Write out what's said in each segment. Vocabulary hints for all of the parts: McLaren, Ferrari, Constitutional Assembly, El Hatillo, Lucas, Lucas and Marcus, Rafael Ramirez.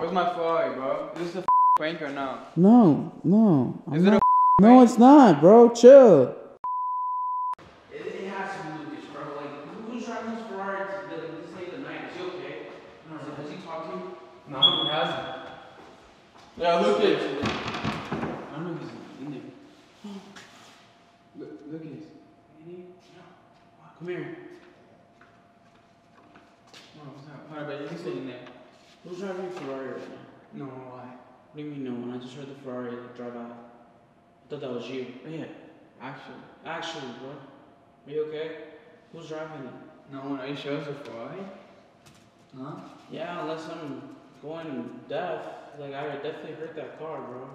Where's my Ferrari, bro? Is this a prank or no? No, no. Is it a prank? No, it's not, bro. Chill. It has to be Lucas, bro. Like, who's driving this Ferrari this late at night? Is he okay? No, has he talked to you? No, he hasn't. Yeah, Lucas. I don't know if he's in there. Lucas. Come here. No, it's not Ferrari, but you can stay in there. Who's driving a Ferrari right now? No, why? What do you mean no one? I just heard the Ferrari drive out. I thought that was you. Oh, yeah. Actually. Actually, bro. Are you okay? Who's driving it? No one. Are you sure it's a Ferrari? Huh? Yeah, unless I'm going deaf. Like, I definitely hurt that car, bro.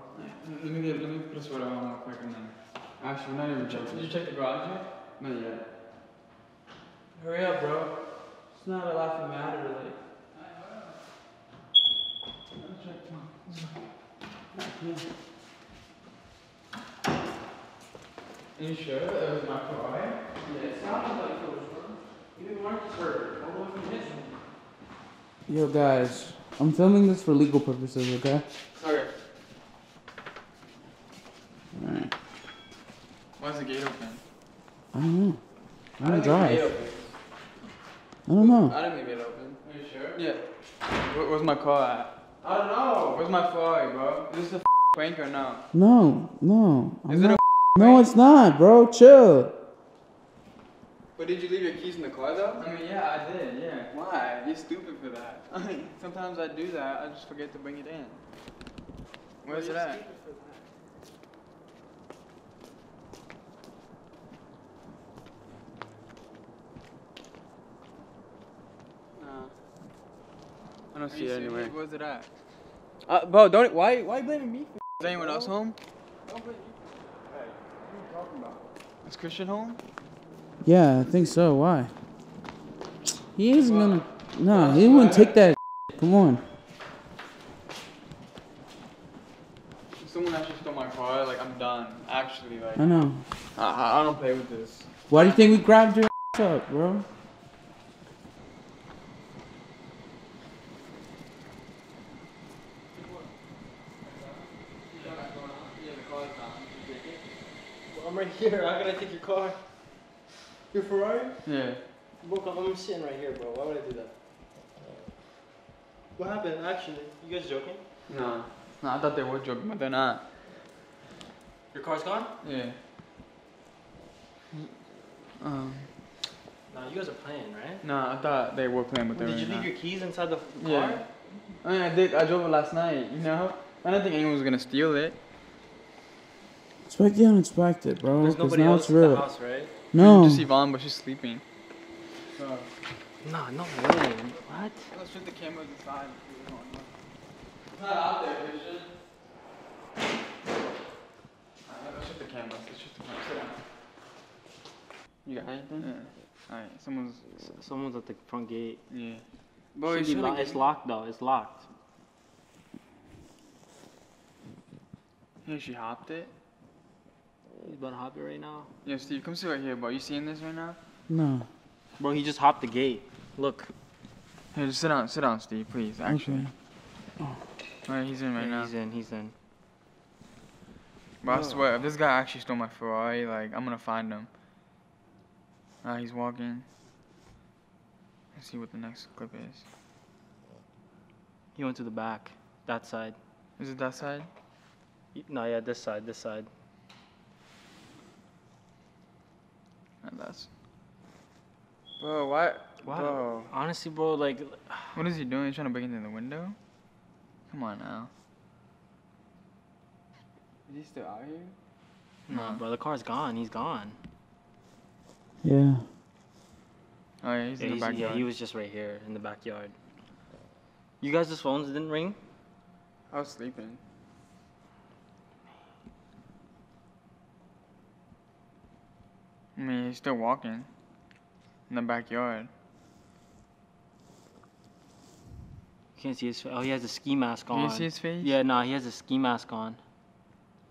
Let me put a sweater on real quick and then... Actually, we're not even joking. Did you check the garage yet? Not yet. Hurry up, bro. It's not a laughing matter, like... Are you sure that was my car? Yeah, it sounded like it was wrong. Even Marcus heard all the way from his room. Yo, guys. I'm filming this for legal purposes, okay? Sorry. Alright. Why is the gate open? I don't know. I don't drive. I don't know. I didn't leave it open. Are you sure? Yeah. Where's my car at? I don't know. Where's my Ferrari, bro? Is this a prank or no? No, no. Is it a prank? No, it's not, bro. Chill. But did you leave your keys in the car, though? I mean, yeah, I did, yeah. Why? You're stupid for that. I mean, sometimes I do that. I just forget to bring it in. Where's it at? I don't see it anywhere. Where's it at? Bro, don't. Why are you blaming me for? Is anyone else home? Don't blame you. Hey, what are you talking about? Is Christian home? Yeah, I think so. Why? He isn't gonna. Nah, he wouldn't take that. Come on. If someone actually stole my car, like, I'm done. Actually, like. I know. I don't play with this. Why do you think we grabbed your up, bro? I'm right here. How can I take your car? Your Ferrari? Yeah. Look, I'm sitting right here, bro. Why would I do that? What happened, actually? You guys joking? No, I thought they were joking, but they're not. Your car's gone? Yeah. Nah, you guys are playing, right? Nah, I thought they were playing, but they were not. Did you leave your keys inside the car? Yeah. I mean, I did. I drove it last night, you know? I didn't think anyone was going to steal it. Expect the unexpected, bro. There's nobody else in the house, right? No. Just Yvonne, but she's sleeping. No, no way. What? Let's put the camera to the side. It's not out there, Christian. Alright, let's shoot the camera. Sit down. You got anything? Yeah. Alright, someone's at the front gate. Yeah. But it's locked, though. It's locked. Yeah, she hopped it. He's about to hop it right now. Yeah, Steve, come sit right here, bro. You seeing this right now? No. Bro, he just hopped the gate. Look. Hey, just sit down, Steve, please. Actually. Oh. Alright, he's in right now. He's in. Bro, I swear, if this guy actually stole my Ferrari, like, I'm gonna find him. Alright, he's walking. Let's see what the next clip is. He went to the back. That side. Is it that side? No, yeah, this side. That's... Bro, why? Bro. Honestly, bro, like... What is he doing? He's trying to break into the window? Come on now. Is he still out here? No, bro, the car's gone. He's gone. Yeah. Oh, yeah, he's in the backyard. Yeah, he was just right here in the backyard. You guys, the phones didn't ring? I was sleeping. I mean, he's still walking in the backyard. You can't see his face. Oh, he has a ski mask on. Can you see his face? Yeah, nah, he has a ski mask on.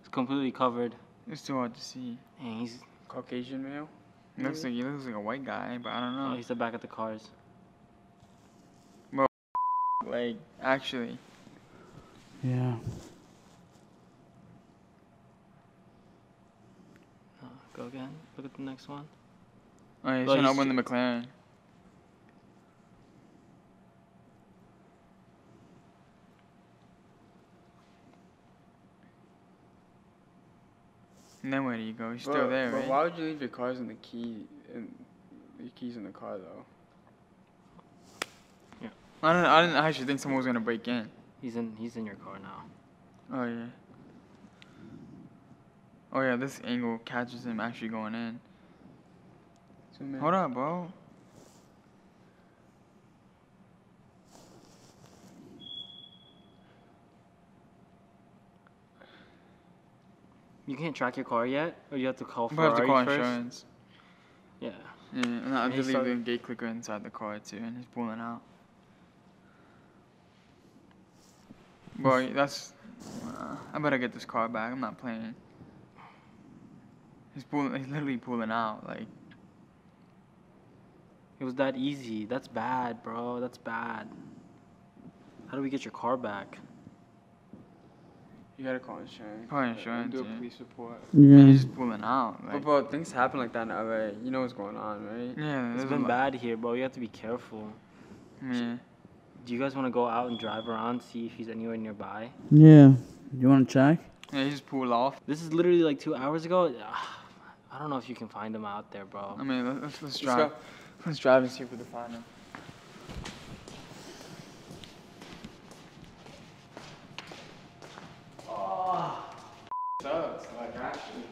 It's completely covered. It's too hard to see. And he's Caucasian male. He looks like a white guy, but I don't know. Oh, he's the back of the cars. Bro, like, actually, Yeah. Go again. Look at the next one. Oh, he's trying to win the McLaren. And then where do you go? He's still there, right? Why would you leave your cars in the key? Your keys in the car, though. Yeah. I didn't actually think someone was gonna break in. He's in your car now. Oh yeah. Oh yeah, this angle catches him actually going in. Hold up, bro. You can't track your car yet, or you have to call Ferrari first? You have to call insurance. Yeah. Yeah, and I believe the gate clicker inside the car too, and he's pulling out. Bro, that's... I better get this car back. I'm not playing. He's literally pulling out, like... It was that easy. That's bad, bro. That's bad. How do we get your car back? You gotta call insurance. Call insurance, do a police report. Yeah. He's just pulling out. Like. But, bro, things happen like that in LA. You know what's going on, right? Yeah. It's been bad here, bro. You have to be careful. Yeah. Do you guys want to go out and drive around, see if he's anywhere nearby? Yeah. You want to check? Yeah, he just pulled off. This is literally like 2 hours ago. I don't know if you can find him out there, bro. I mean, let's drive. Let's drive and see if we can find him. Oh, sucks. Like, actually.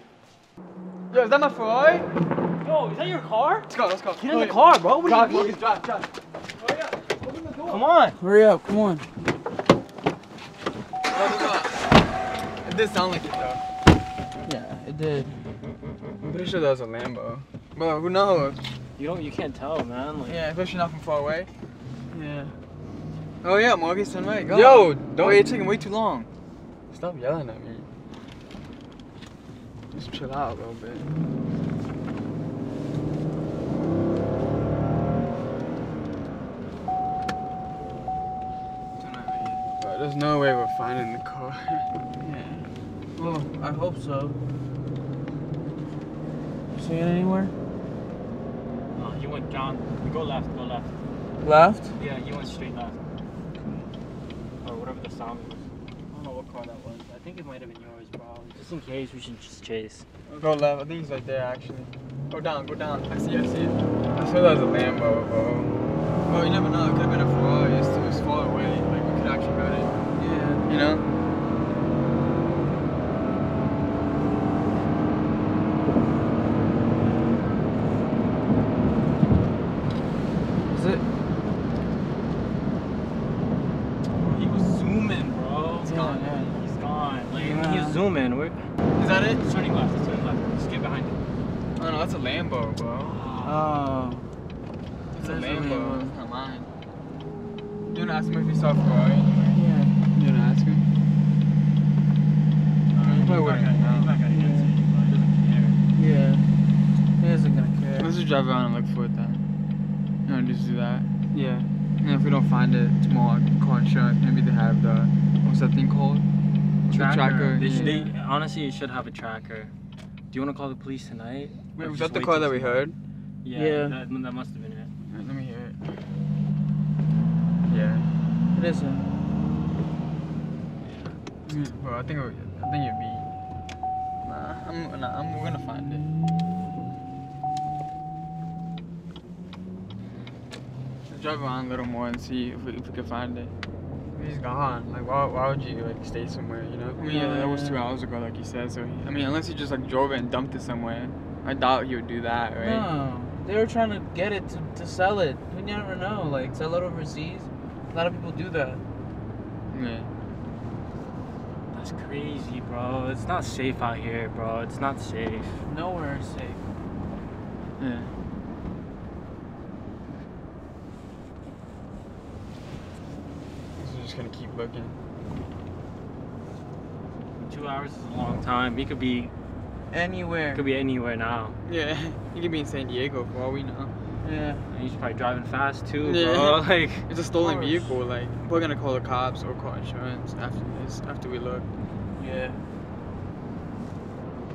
Yo, is that my Ferrari? Yo, is that your car? Let's go, let's go. Get in the car, bro. What are you doing? Drive, drive. Hurry up. Open the door. Come on. Hurry up, come on. It did sound like it, though. Yeah, it did. I'm pretty sure that was a Lambo. But who knows? You can't tell, man. Like, yeah, especially not from far away. Yeah. Oh yeah, Morgan's turn right. Go. Yo, you're taking way too long. Stop yelling at me. Just chill out a little bit. But there's no way we're finding the car. Yeah. Well, I hope so. See it anywhere? You went down. Go left. Go left. Left? Yeah, you went straight left. Or whatever the sound was. I don't know what car that was. I think it might have been yours, bro. Just in case, we should just chase. Go left. I think it's right there, actually. Go down. Go down. I see it. I saw that was a Lambo, bro. Bro, you never know. It could have been a Ferrari. It was far away. Like, we could actually go it. Yeah. You know? Drive around and look for it then. You know, just do that. Yeah. And if we don't find it tomorrow, I can call insurance. Maybe they have the, what's that thing called? Tracker. They honestly, you should have a tracker. Do you want to call the police tonight? Wait, was that the call that we heard? Yeah. That must have been it. Right, let me hear it. Yeah. It isn't. Yeah. Mm. Bro, I think it'd be. Nah, we're gonna find it. Drive around a little more and see if we can find it. He's gone. Like, why would you like stay somewhere? You know? I mean, that was 2 hours ago, like you said. So I mean, unless he just like drove it and dumped it somewhere, I doubt he would do that, right? No, they were trying to get it to sell it. We never know. Like, sell it overseas. A lot of people do that. Yeah. That's crazy, bro. It's not safe out here, bro. It's not safe. Nowhere is safe. Yeah. Just gonna keep looking. 2 hours is a long time. He could be anywhere. Now. Yeah, he could be in San Diego for all we know. Yeah. And he's probably driving fast too, yeah. Bro. Like, it's a stolen vehicle. Like, we're gonna call the cops or call insurance after this, after we look. Yeah.